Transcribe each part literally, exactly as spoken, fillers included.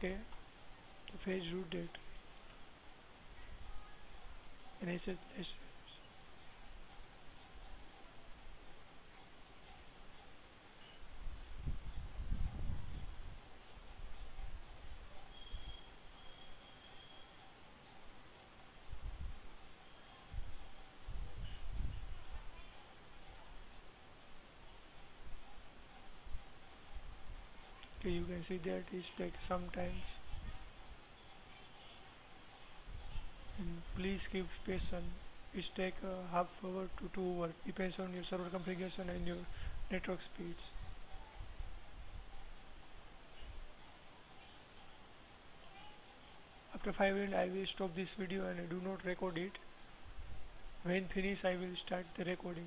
okay, the page root directory and H T T P S. Okay, you can see that it's like sometimes, and please keep patient. It's take uh, half hour to two hour, depends on your server configuration and your network speeds. After five minutes I will stop this video and I do not record it. When finished I will start the recording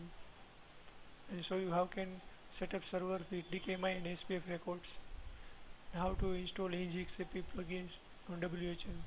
and show you how can set up server with D K I M and S P F records, how to install N G X C P plugins on W H M.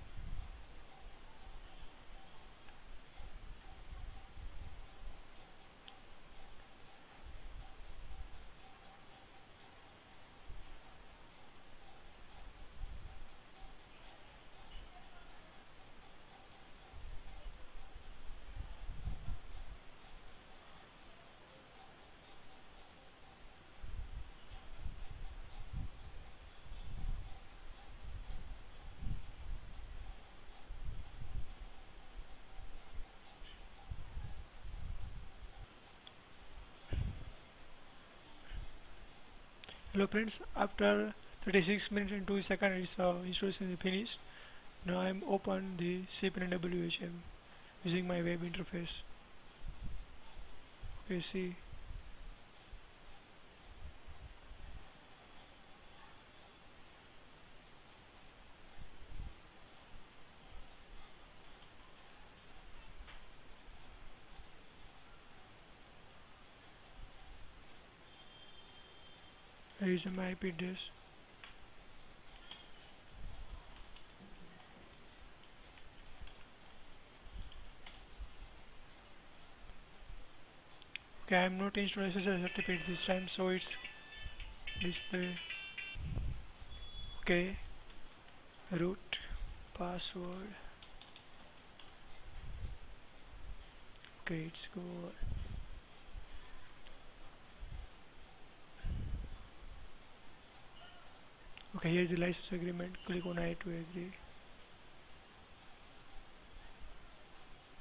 Hello friends, after thirty-six minutes and two seconds its uh, installation is finished. Now I am open the C P N W H M using my web interface. Okay, see, I use my I P address. Okay, I am not installing S S L certificate this time, so it's display. Okay, root password. Okay, it's good. Okay, here is the license agreement. Click on I to agree.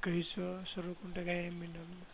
Okay, so server contact I M number.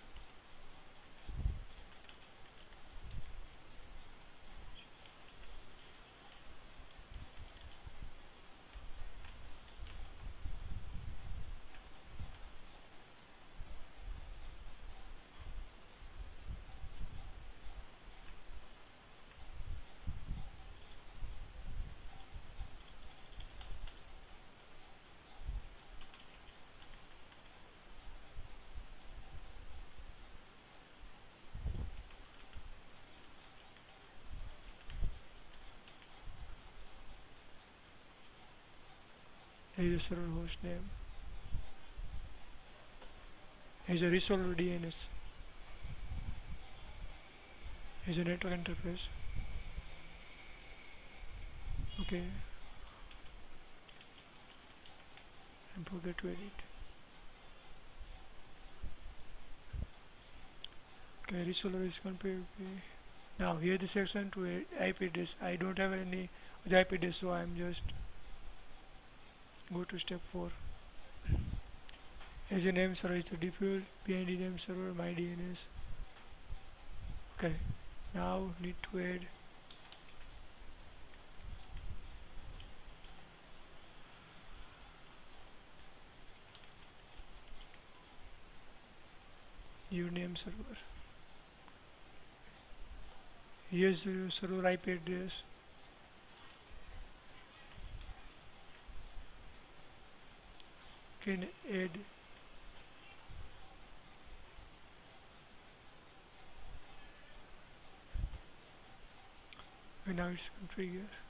Here is a server host name. Here is a resolver D N S. Here is a network interface. Okay, and forget to edit. Okay, resolver is configured. Now here the section to I P address. I don't have any other I P address, so I am just go to step four. As a name server, it's a default P I D name server, my D N S. Okay, now need to add your name server. Here's your server I P address. Can add and now it's configured.